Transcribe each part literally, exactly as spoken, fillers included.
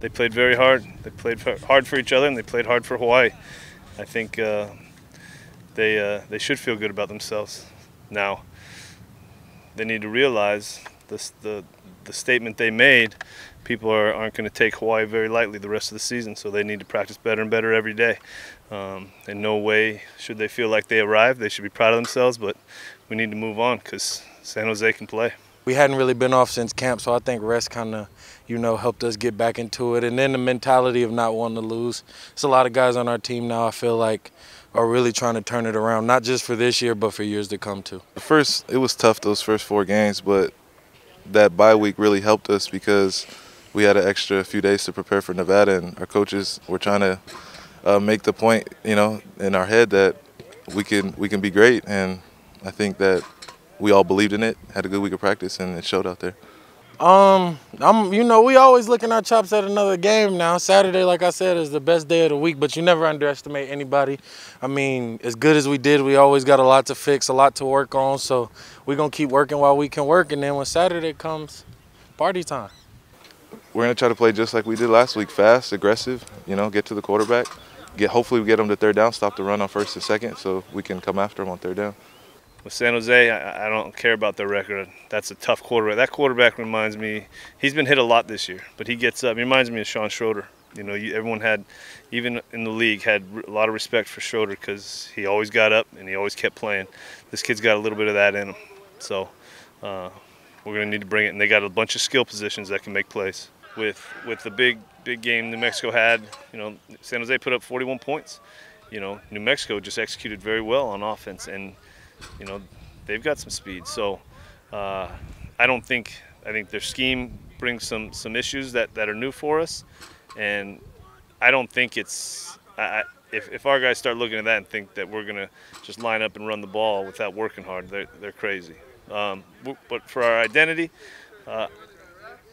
They played very hard. They played hard for each other, and they played hard for Hawaii. I think uh, they uh, they should feel good about themselves. Now, they need to realize this, the the statement they made. People are, aren't going to take Hawaii very lightly the rest of the season, so they need to practice better and better every day. Um, in no way should they feel like they arrived. They should be proud of themselves, but we need to move on because San Jose can play. We hadn't really been off since camp, so I think rest kind of, you know, helped us get back into it. And then the mentality of not wanting to lose. It's a lot of guys on our team now, I feel like, are really trying to turn it around, not just for this year, but for years to come too. The first, it was tough those first four games, but that bye week really helped us because we had an extra few days to prepare for Nevada, and our coaches were trying to uh, make the point, you know, in our head that we can we can be great. And I think that we all believed in it, had a good week of practice, and it showed out there. Um, I'm, you know, we always looking our chops at another game now. Saturday, like I said, is the best day of the week, but you never underestimate anybody. I mean, as good as we did, we always got a lot to fix, a lot to work on, so we're going to keep working while we can work, and then when Saturday comes, party time. We're going to try to play just like we did last week, fast, aggressive, you know, get to the quarterback. Get, hopefully we get them to third down, stop the run on first and second, so we can come after them on third down. With San Jose, I, I don't care about their record. That's a tough quarterback. That quarterback reminds me, he's been hit a lot this year, but he gets up. He reminds me of Sean Schroeder. You know, you, everyone had, even in the league, had a lot of respect for Schroeder because he always got up and he always kept playing. This kid's got a little bit of that in him. So uh, we're going to need to bring it. And they got a bunch of skill positions that can make plays. With, with the big, big game New Mexico had, you know, San Jose put up forty-one points. You know, New Mexico just executed very well on offense, and you know, they've got some speed. So uh, I don't think, I think their scheme brings some, some issues that, that are new for us. And I don't think it's, I, if, if our guys start looking at that and think that we're going to just line up and run the ball without working hard, they're, they're crazy. Um, but for our identity, uh,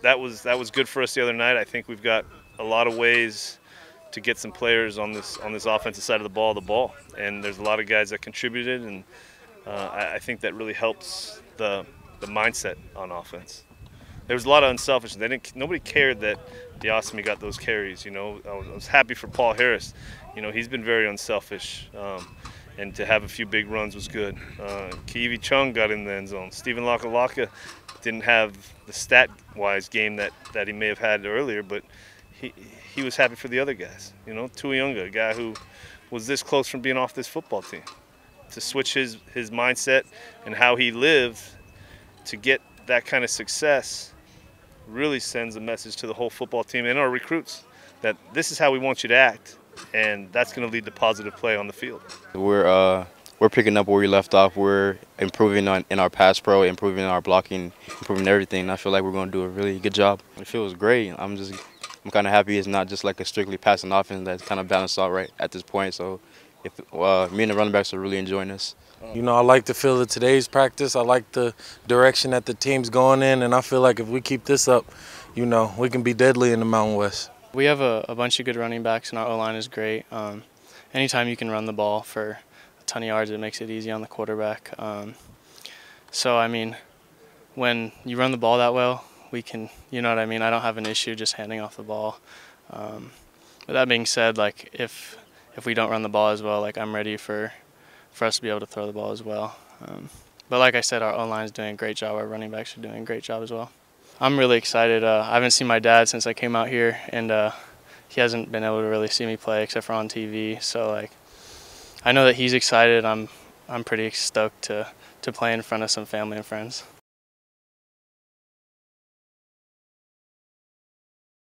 that was, that was good for us the other night. I think we've got a lot of ways to get some players on this, on this offensive side of the ball, the ball. And there's a lot of guys that contributed, and Uh, I, I think that really helps the, the mindset on offense. There was a lot of unselfishness. They didn't, nobody cared that Diocemy got those carries. You know, I was, I was happy for Paul Harris. You know, he's been very unselfish, um, and to have a few big runs was good. Uh, Keevi Chung got in the end zone. Steven Laka Laka didn't have the stat-wise game that, that he may have had earlier, but he, he was happy for the other guys. You know, Tuyunga, a guy who was this close from being off this football team, to switch his, his mindset and how he lived to get that kind of success really sends a message to the whole football team and our recruits that this is how we want you to act, and that's going to lead to positive play on the field. We're, uh, we're picking up where we left off. We're improving on, in our pass pro, improving our blocking, improving everything. I feel like we're going to do a really good job. It feels great. I'm just I'm kind of happy it's not just like a strictly passing offense. That's kind of balanced out right at this point. So. If, uh, me and the running backs are really enjoying this. You know, I like the feel of today's practice. I like the direction that the team's going in, and I feel like if we keep this up, you know, we can be deadly in the Mountain West. We have a, a bunch of good running backs, and our O-line is great. Um, anytime you can run the ball for a ton of yards, it makes it easy on the quarterback. Um, so, I mean, when you run the ball that well, we can, you know what I mean? I don't have an issue just handing off the ball. Um, but that being said, like, if... If we don't run the ball as well, like I'm ready for, for us to be able to throw the ball as well. Um, but like I said, our O-line is doing a great job. Our running backs are doing a great job as well. I'm really excited. Uh, I haven't seen my dad since I came out here, and uh, he hasn't been able to really see me play except for on T V. So like, I know that he's excited. I'm I'm pretty stoked to to play in front of some family and friends.